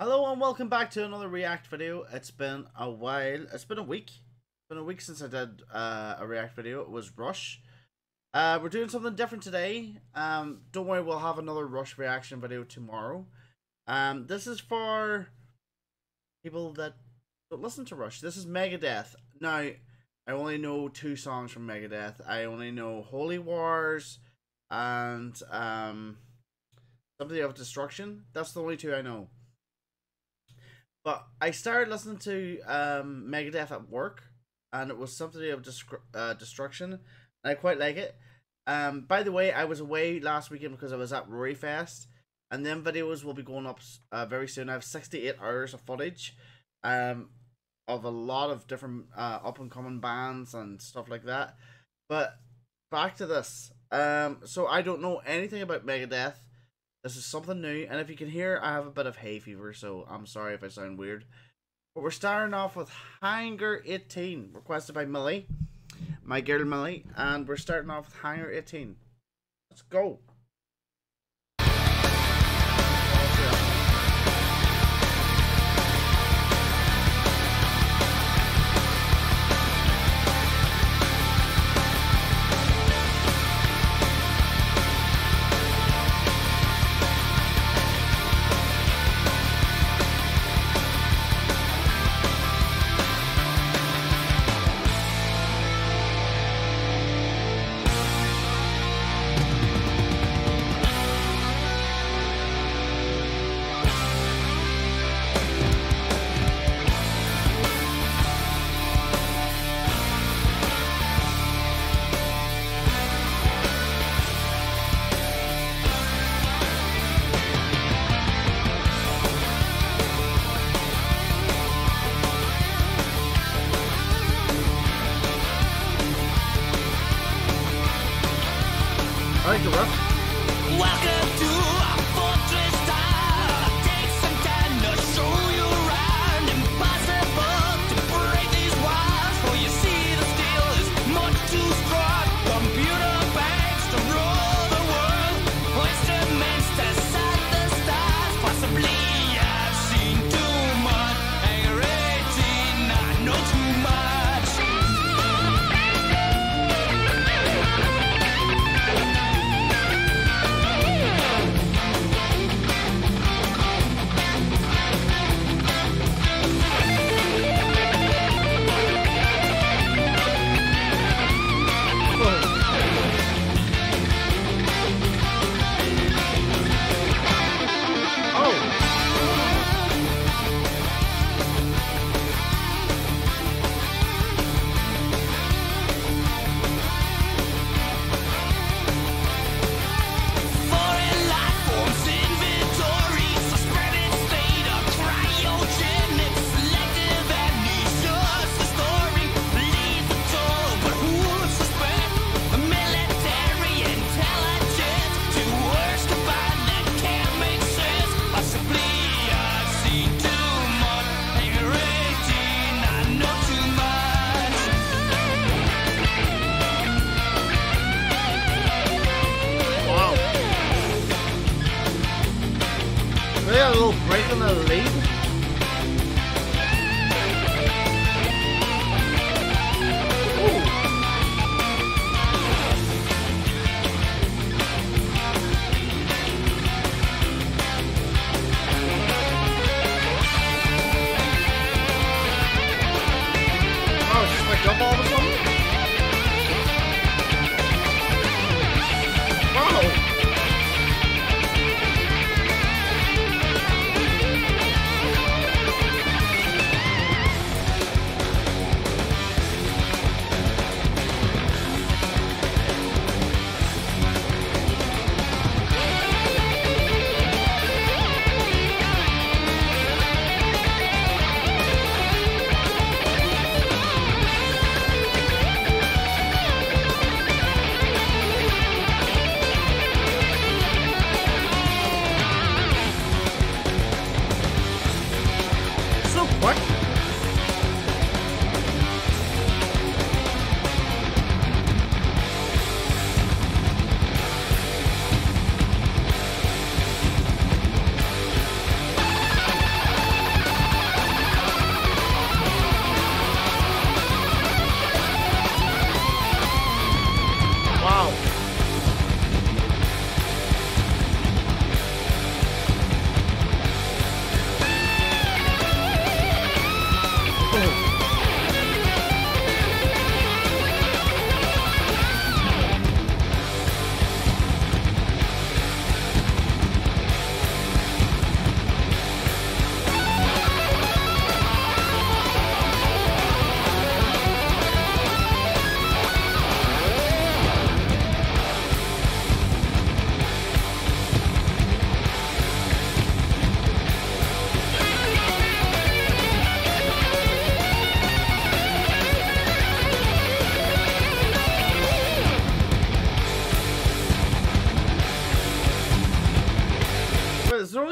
Hello and welcome back to another React video. It's been a while. It's been a week. It's been a week since I did a React video. It was RUSH. We're doing something different today. Don't worry, we'll have another RUSH reaction video tomorrow. This is for people that don't listen to RUSH. This is Megadeth. Now, I only know two songs from Megadeth. I only know Holy Wars and Symphony of Destruction. That's the only two I know. But I started listening to Megadeth at work, and it was Symphony of Destruction, and I quite like it. By the way, I was away last weekend because I was at Rory Fest, and them videos will be going up very soon. I have 68 hours of footage of a lot of different up-and-coming bands and stuff like that. But back to this. So I don't know anything about Megadeth. This is something new, and if you can hear, I have a bit of hay fever, so I'm sorry if I sound weird. But we're starting off with Hangar 18, requested by Millie, my girl Millie, and we're starting off with Hangar 18. Let's go.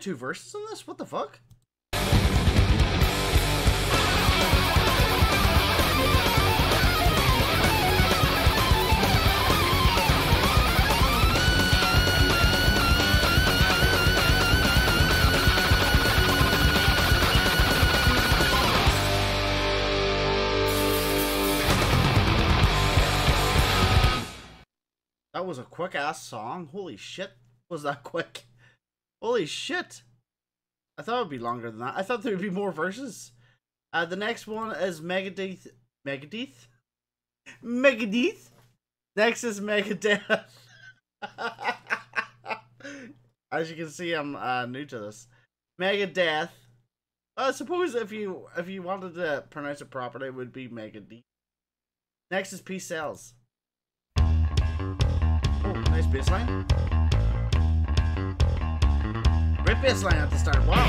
two verses in this? What the fuck? That was a quick ass song. Holy shit. Was that quick? Holy shit. I thought it would be longer than that. I thought there would be more verses. The next one is Megadeth. Megadeth? Megadeth? Next is Megadeth. As you can see, I'm new to this. Megadeth. I suppose if you wanted to pronounce it properly, it would be Megadeth. Next is Peace Sells. Nice bass line. Great bass line at the start. Wow.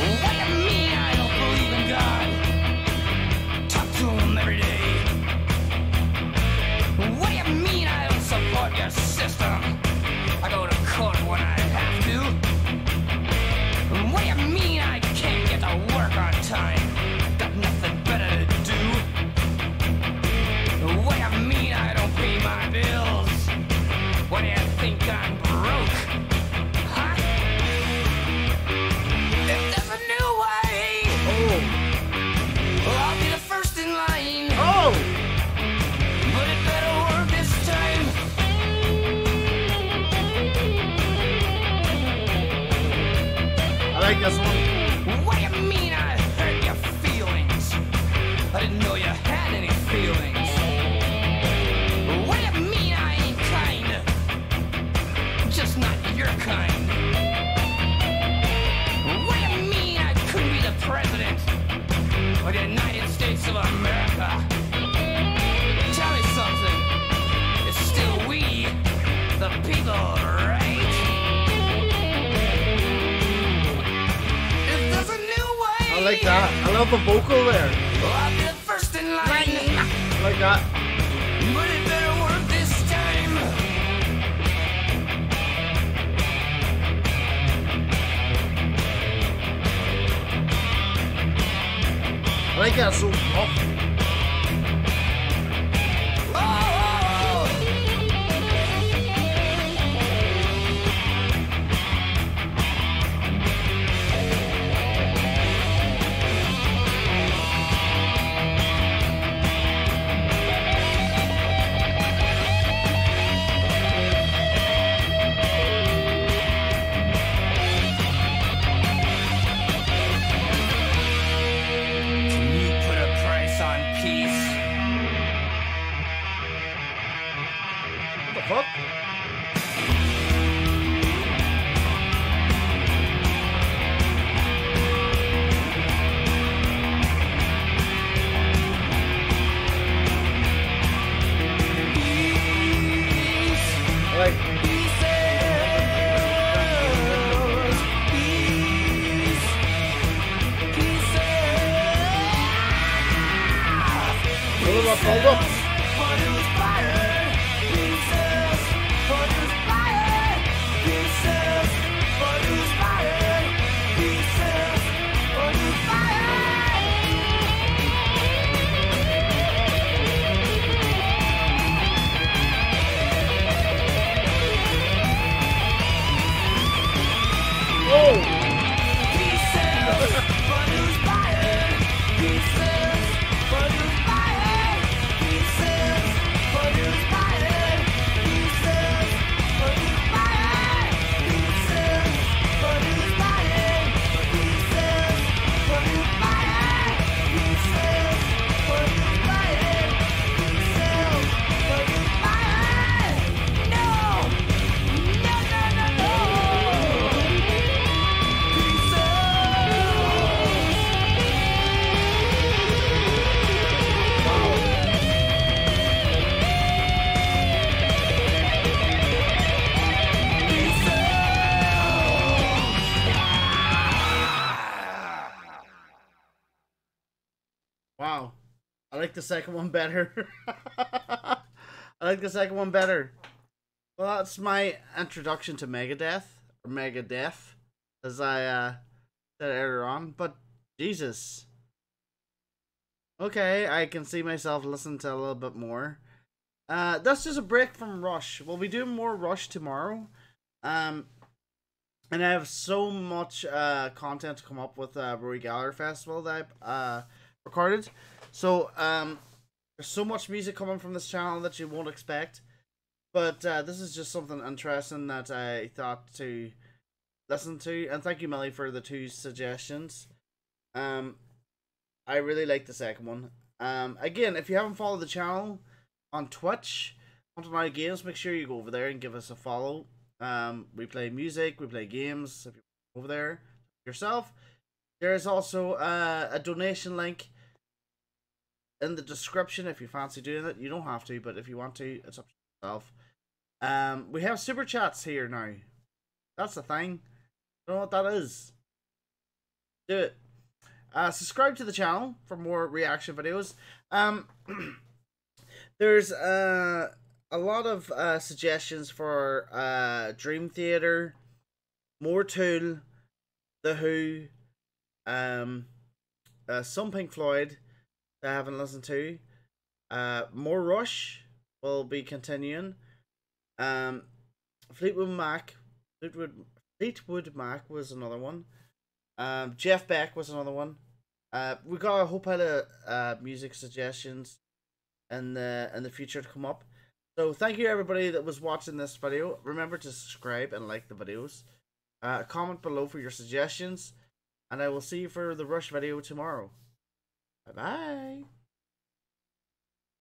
Look at me, I don't believe in God. Talk to him every day. What do you mean I don't support your system? I go to court when I have to. What do you mean I can't get to work on time? This one. What do you mean I hurt your feelings? I didn't know you had any feelings. What do you mean I ain't kind? Just not your kind. What do you mean I couldn't be the president of the United States of America? Tell me something. It's still we, the people, right? I like that. I love the vocal there. Well, I'll be the first in line. I like that. But it better work this time. I like that so Wow, I like the second one better. I I like the second one better. Well, that's my introduction to Megadeth, or Megadeth, as I said earlier on, but Jesus. Okay, I can see myself listening to a little bit more. That's just a break from Rush. We'll be doing more Rush tomorrow. And I have so much content to come up with Rory Gallagher Festival that I recorded. So there's so much music coming from this channel that you won't expect. But this is just something interesting that I thought to listen to. And thank you, Millie, for the two suggestions. I really like the second one. Again, if you haven't followed the channel on Twitch, Hunting OWL Games, make sure you go over there and give us a follow. We play music, we play games. If you're over there yourself, there is also a donation link in the description if you fancy doing it. You don't have to, but if you want to, it's up to yourself. We have super chats here now. That's the thing. I don't know what that is. Do it. Subscribe to the channel for more reaction videos. There's a lot of suggestions for Dream Theater, more Tool, The Who, some Pink Floyd that I haven't listened to, more Rush will be continuing, Fleetwood Mac was another one. Jeff Beck was another one. We got a whole pile of music suggestions in the future to come up. So thank you everybody that was watching this video. Remember to subscribe and like the videos. Comment below for your suggestions, and I will see you for the Rush video tomorrow. Bye bye.